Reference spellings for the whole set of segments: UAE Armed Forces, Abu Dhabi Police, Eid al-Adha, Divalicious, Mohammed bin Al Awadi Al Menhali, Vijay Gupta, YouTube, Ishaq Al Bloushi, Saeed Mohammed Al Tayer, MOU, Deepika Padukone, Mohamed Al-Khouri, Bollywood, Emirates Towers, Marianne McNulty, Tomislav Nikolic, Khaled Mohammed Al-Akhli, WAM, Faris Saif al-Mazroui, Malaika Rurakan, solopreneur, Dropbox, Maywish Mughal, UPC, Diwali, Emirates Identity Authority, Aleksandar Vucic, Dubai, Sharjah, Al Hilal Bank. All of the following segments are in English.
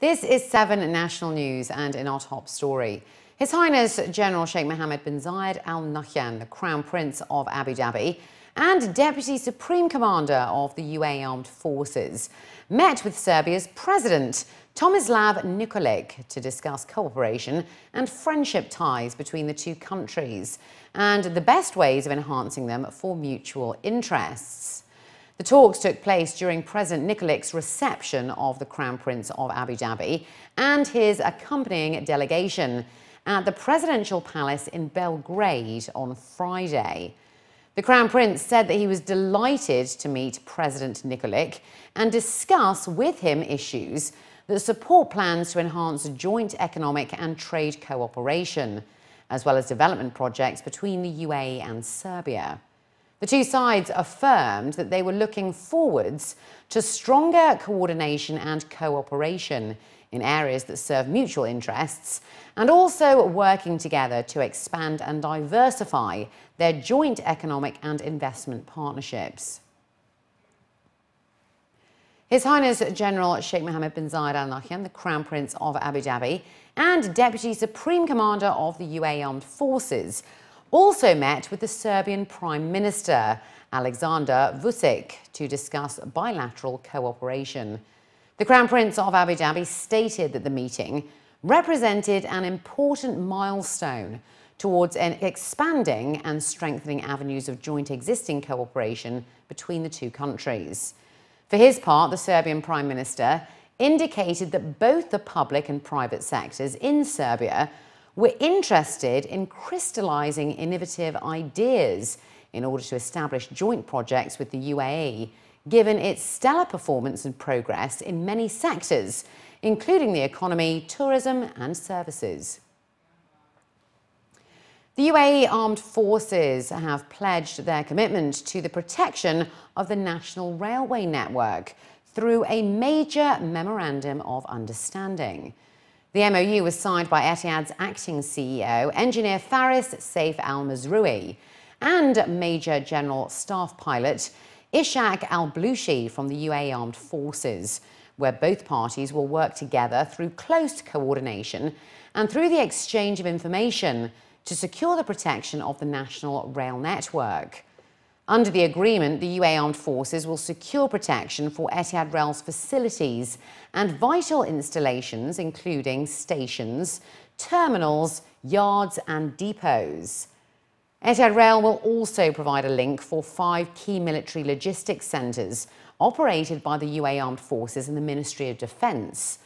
This is 7 National News, and in our top story, His Highness General Sheikh Mohammed bin Zayed Al Nahyan, the Crown Prince of Abu Dhabi and Deputy Supreme Commander of the UAE Armed Forces, met with Serbia's President Tomislav Nikolic to discuss cooperation and friendship ties between the two countries and the best ways of enhancing them for mutual interests. The talks took place during President Nikolic's reception of the Crown Prince of Abu Dhabi and his accompanying delegation at the Presidential Palace in Belgrade on Friday. The Crown Prince said that he was delighted to meet President Nikolic and discuss with him issues that support plans to enhance joint economic and trade cooperation, as well as development projects between the UAE and Serbia. The two sides affirmed that they were looking forwards to stronger coordination and cooperation in areas that serve mutual interests, and also working together to expand and diversify their joint economic and investment partnerships. His Highness General Sheikh Mohammed bin Zayed Al Nahyan, the Crown Prince of Abu Dhabi and Deputy Supreme Commander of the UAE Armed Forces, also met with the Serbian Prime Minister Aleksandar Vucic to discuss bilateral cooperation. The Crown Prince of Abu Dhabi stated that the meeting represented an important milestone towards expanding and strengthening avenues of joint existing cooperation between the two countries. For his part, the Serbian Prime Minister indicated that both the public and private sectors in Serbia were interested in crystallizing innovative ideas in order to establish joint projects with the UAE, given its stellar performance and progress in many sectors, including the economy, tourism and services. The UAE Armed Forces have pledged their commitment to the protection of the national railway network through a major memorandum of understanding. The MOU was signed by Etihad's acting CEO, engineer Faris Saif al-Mazroui, and Major General Staff Pilot Ishaq Al Bloushi from the UAE Armed Forces, where both parties will work together through close coordination and through the exchange of information to secure the protection of the national rail network. Under the agreement, the UAE Armed Forces will secure protection for Etihad Rail's facilities and vital installations, including stations, terminals, yards and depots. Etihad Rail will also provide a link for 5 key military logistics centres operated by the UAE Armed Forces and the Ministry of Defence.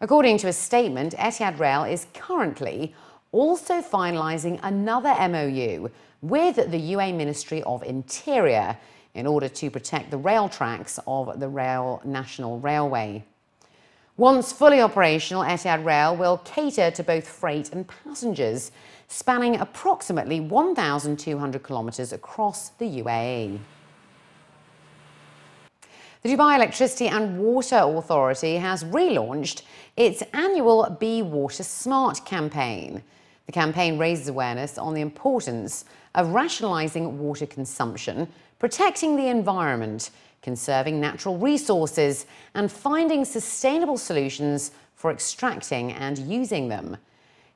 According to a statement, Etihad Rail is currently also finalising another MOU with the UAE Ministry of Interior in order to protect the rail tracks of the National Railway. Once fully operational, Etihad Rail will cater to both freight and passengers, spanning approximately 1,200 kilometres across the UAE. The Dubai Electricity and Water Authority has relaunched its annual Be Water Smart campaign. The campaign raises awareness on the importance of rationalising water consumption, protecting the environment, conserving natural resources, and finding sustainable solutions for extracting and using them.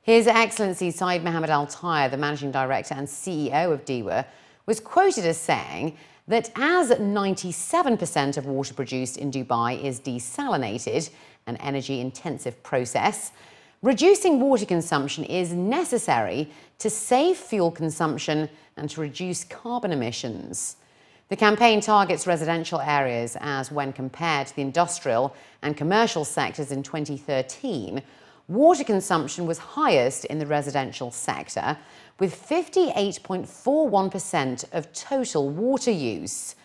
His Excellency Saeed Mohammed Al Tayer, the Managing Director and CEO of DEWA, was quoted as saying that as 97% of water produced in Dubai is desalinated, an energy-intensive process, reducing water consumption is necessary to save fuel consumption and to reduce carbon emissions. The campaign targets residential areas as, when compared to the industrial and commercial sectors in 2013, water consumption was highest in the residential sector, with 58.41% of total water use.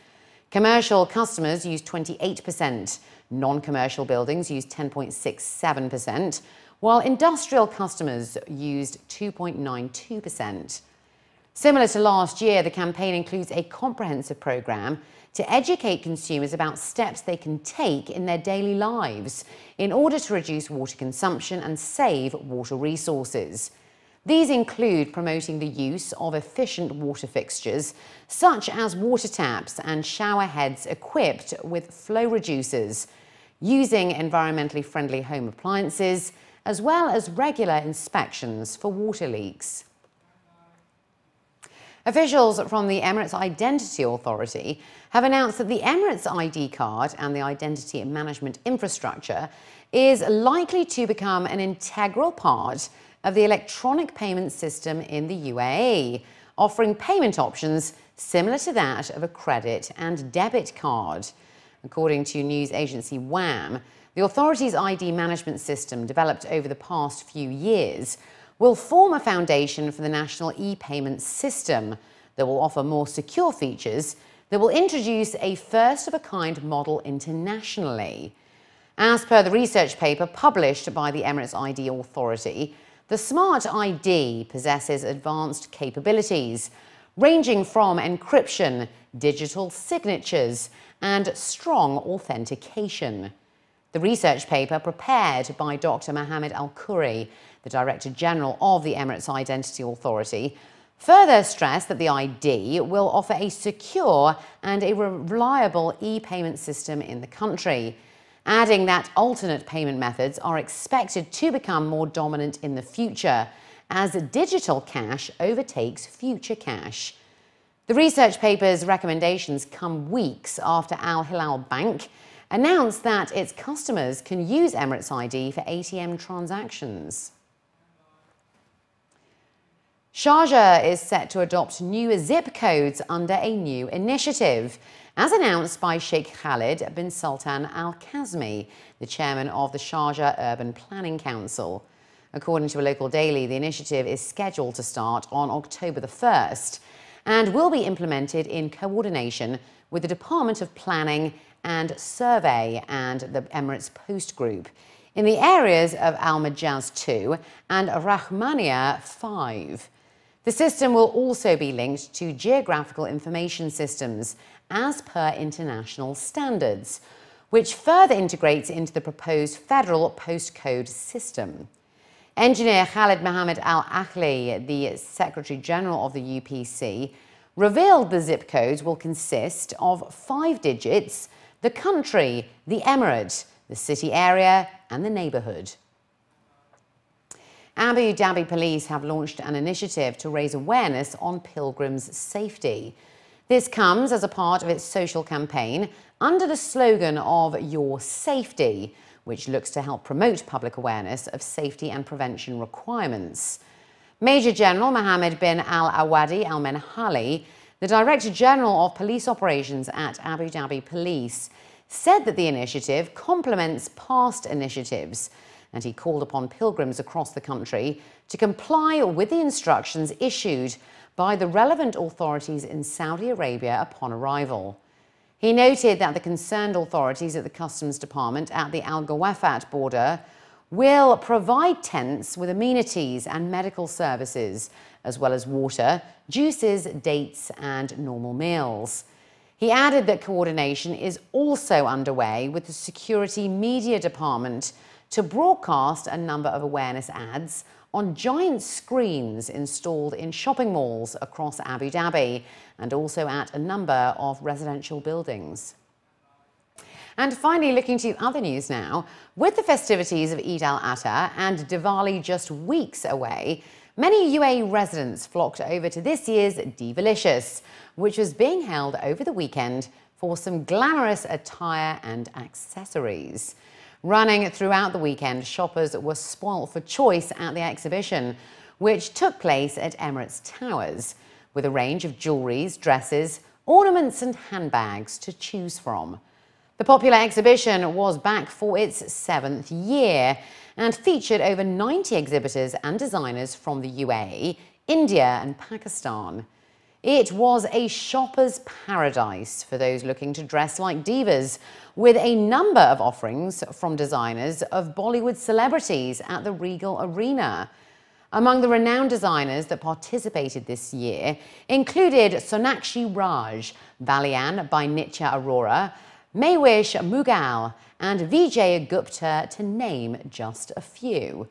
Commercial customers use 28%, non-commercial buildings use 10.67%, while industrial customers used 2.92%. Similar to last year, the campaign includes a comprehensive programme to educate consumers about steps they can take in their daily lives in order to reduce water consumption and save water resources. These include promoting the use of efficient water fixtures, such as water taps and shower heads equipped with flow reducers, using environmentally friendly home appliances, as well as regular inspections for water leaks. Officials from the Emirates Identity Authority have announced that the Emirates ID card and the identity and management infrastructure is likely to become an integral part of the electronic payment system in the UAE, offering payment options similar to that of a credit and debit card. According to news agency WAM, the authority's ID management system, developed over the past few years, will form a foundation for the national e-payment system that will offer more secure features that will introduce a first-of-a-kind model internationally. As per the research paper published by the Emirates ID Authority, the Smart ID possesses advanced capabilities, ranging from encryption, digital signatures, and strong authentication. The research paper, prepared by Dr. Mohamed Al-Khouri, the Director General of the Emirates Identity Authority, further stressed that the ID will offer a secure and a reliable e-payment system in the country, adding that alternate payment methods are expected to become more dominant in the future as digital cash overtakes future cash. The research paper's recommendations come weeks after Al Hilal Bank announced that its customers can use Emirates ID for ATM transactions. Sharjah is set to adopt new zip codes under a new initiative, as announced by Sheikh Khalid bin Sultan Al Qasmi, the chairman of the Sharjah Urban Planning Council. According to a local daily, the initiative is scheduled to start on October the 1st and will be implemented in coordination with the Department of Planning and Survey and the Emirates Post Group in the areas of Al Majaz 2 and Rahmaniya 5. The system will also be linked to geographical information systems as per international standards, which further integrates into the proposed federal postcode system. Engineer Khaled Mohammed Al-Akhli, the Secretary General of the UPC, revealed the zip codes will consist of 5 digits, the country, the emirate, the city area, and the neighbourhood. Abu Dhabi Police have launched an initiative to raise awareness on pilgrims' safety. This comes as a part of its social campaign under the slogan of Your Safety, which looks to help promote public awareness of safety and prevention requirements. Major General Mohammed bin Al Awadi Al Menhali, the Director General of Police Operations at Abu Dhabi Police, said that the initiative complements past initiatives, and he called upon pilgrims across the country to comply with the instructions issued by the relevant authorities in Saudi Arabia upon arrival. He noted that the concerned authorities at the Customs Department at the Al Ghawafat border will provide tents with amenities and medical services, as well as water, juices, dates and normal meals. He added that coordination is also underway with the Security Media Department to broadcast a number of awareness ads on giant screens installed in shopping malls across Abu Dhabi and also at a number of residential buildings. And finally, looking to other news now, with the festivities of Eid al-Adha and Diwali just weeks away, many UAE residents flocked over to this year's Divalicious, which was being held over the weekend for some glamorous attire and accessories. Running throughout the weekend, shoppers were spoilt for choice at the exhibition, which took place at Emirates Towers, with a range of jewelries, dresses, ornaments and handbags to choose from. The popular exhibition was back for its 7th year and featured over 90 exhibitors and designers from the UAE, India and Pakistan. It was a shopper's paradise for those looking to dress like divas, with a number of offerings from designers of Bollywood celebrities at the Regal Arena. Among the renowned designers that participated this year included Sonakshi Raj, Balian by Nitya Aurora, Maywish Mughal, and Vijay Gupta, to name just a few.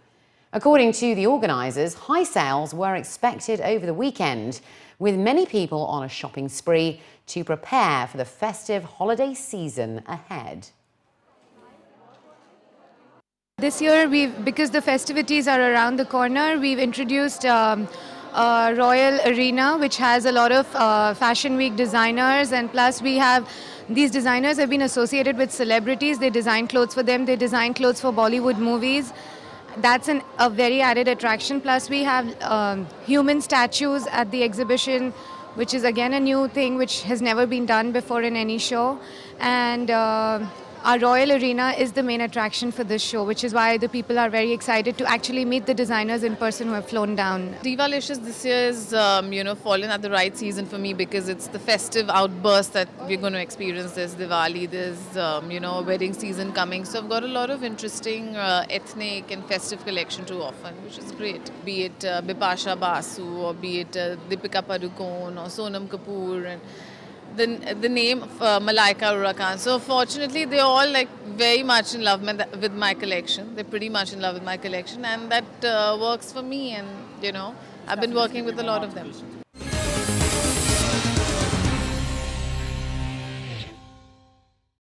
According to the organisers, high sales were expected over the weekend, with many people on a shopping spree to prepare for the festive holiday season ahead. This year, because the festivities are around the corner, we've introduced Royal Arena, which has a lot of Fashion Week designers, and plus we have these designers have been associated with celebrities. They design clothes for them, they design clothes for Bollywood movies. That's a very added attraction. Plus we have human statues at the exhibition, which is again a new thing which has never been done before in any show. And our Royal Arena is the main attraction for this show, which is why the people are very excited to actually meet the designers in person who have flown down. Divalicious this year has fallen at the right season for me, because it's the festive outburst that we're going to experience this Diwali. There's wedding season coming, so I've got a lot of interesting ethnic and festive collection to offer, which is great. Be it Bipasha Basu, or be it Deepika Padukone or Sonam Kapoor, and the name of Malaika Rurakan. So fortunately, they're all very much in love with my collection. They're pretty much in love with my collection, and that works for me. And I've been working with a lot of them.